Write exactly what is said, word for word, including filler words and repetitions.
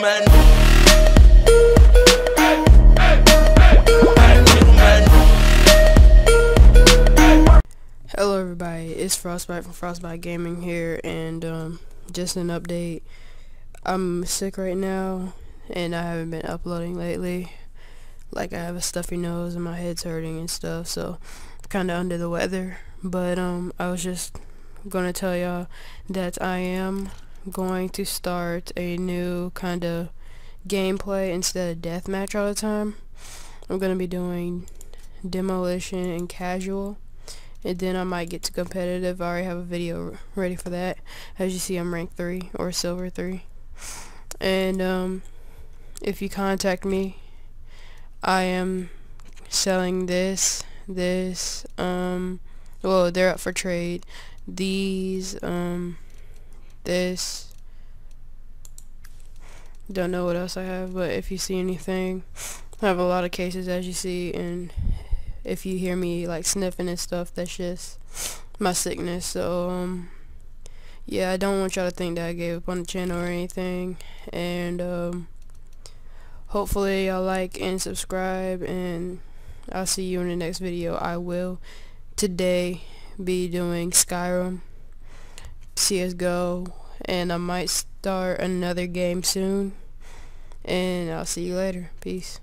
man. Hello everybody, it's Frostbite from Frostbite Gaming here, and um, just an update. I'm sick right now, and I haven't been uploading lately. Like, I have a stuffy nose and my head's hurting and stuff, so kind of under the weather. But um, I was just gonna tell y'all that I am going to start a new kind of gameplay instead of deathmatch all the time. I'm gonna be doing demolition and casual, and then I might get to competitive. I already have a video ready for that. As you see, I'm rank three or silver three, and um, if you contact me, I am selling this, this, um, well, they're up for trade, these, um, this, don't know what else I have, but if you see anything, I have a lot of cases, as you see, and if you hear me, like, sniffing and stuff, that's just my sickness. So, um, yeah, I don't want y'all to think that I gave up on the channel or anything, and, um, hopefully y'all like and subscribe, and I'll see you in the next video. I will today be doing Skyrim, C S G O, and I might start another game soon, and I'll see you later. Peace.